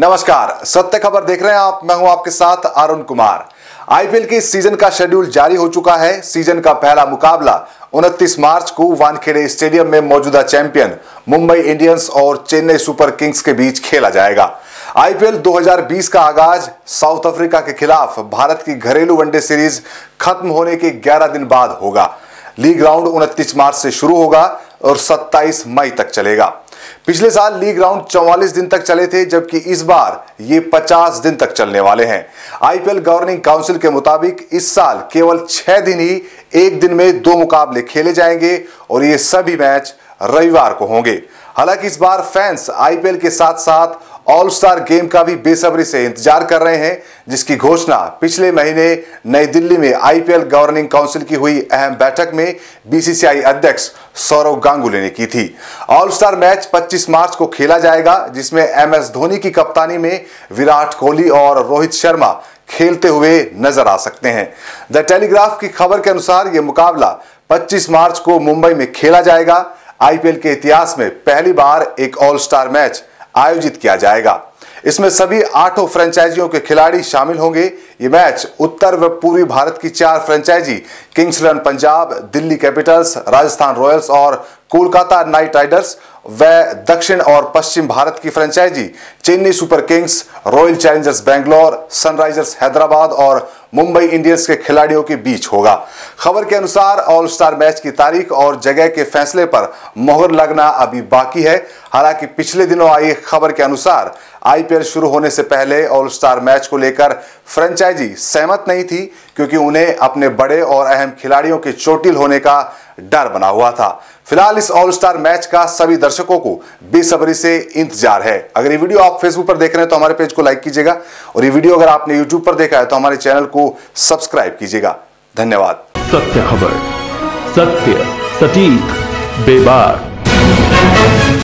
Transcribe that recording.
नमस्कार, सत्य खबर देख रहे हैं आप। मैं हूं आपके साथ अरुण कुमार। आईपीएल के सीजन का शेड्यूल जारी हो चुका है। सीजन का पहला मुकाबला 29 मार्च को वानखेड़े स्टेडियम में मौजूदा चैंपियन मुंबई इंडियंस और चेन्नई सुपर किंग्स के बीच खेला जाएगा। आईपीएल 2020 का आगाज साउथ अफ्रीका के खिलाफ भारत की घरेलू वनडे सीरीज खत्म होने के 11 दिन बाद होगा। लीग राउंड 29 मार्च से शुरू होगा और 27 मई तक चलेगा। पिछले साल लीग राउंड 44 दिन तक चले थे, जबकि इस बार ये 50 दिन तक चलने वाले हैं। आईपीएल गवर्निंग काउंसिल के मुताबिक इस साल केवल 6 दिन ही एक दिन में 2 मुकाबले खेले जाएंगे और ये सभी मैच रविवार को होंगे। हालांकि इस बार फैंस आईपीएल के साथ साथ ऑल स्टार गेम का भी बेसब्री से इंतजार कर रहे हैं, जिसकी घोषणा पिछले महीने नई दिल्ली में आईपीएल गवर्निंग काउंसिल की हुई अहम बैठक में बीसीसीआई अध्यक्ष सौरव गांगुली ने की थी। ऑल स्टार मैच 25 मार्च को खेला जाएगा, जिसमें एमएस धोनी की कप्तानी में विराट कोहली और रोहित शर्मा खेलते हुए नजर आ सकते हैं। द टेलीग्राफ की खबर के अनुसार यह मुकाबला 25 मार्च को मुंबई में खेला जाएगा। आईपीएल के इतिहास में पहली बार एक ऑल स्टार मैच आयोजित किया जाएगा। इसमें सभी 8 फ्रेंचाइजियों के खिलाड़ी शामिल होंगे। ये मैच उत्तर व पूर्वी भारत की 4 franchisee Kings Eleven Punjab, Delhi Capitals, Rajasthan Royals और कोलकाता नाइट राइडर्स व दक्षिण और पश्चिम भारत की franchisee Chennai Super Kings, Royal Challengers Bangalore, Sunrisers Hyderabad और मुंबई इंडियंस के खिलाड़ियों के बीच होगा। खबर के अनुसार ऑल स्टार मैच की तारीख और जगह के फैसले पर मोहर लगना अभी बाकी है। हालांकि पिछले दिनों आई खबर के अनुसार आईपीएल शुरू होने से पहले ऑल स्टार मैच को लेकर फ्रेंचाइजी सहमत नहीं थी, क्योंकि उन्हें अपने बड़े और अहम खिलाड़ियों के चोटिल होने का डर बना हुआ था। फिलहाल इस ऑल स्टार मैच का सभी दर्शकों को बेसब्री से इंतजार है। अगर ये वीडियो आप फेसबुक पर देख रहे हैं तो हमारे पेज को लाइक कीजिएगा और ये वीडियो अगर आपने यूट्यूब पर देखा है तो हमारे चैनल को सब्सक्राइब कीजिएगा। धन्यवाद। सत्य खबर, सत्य सटीक बेबाक।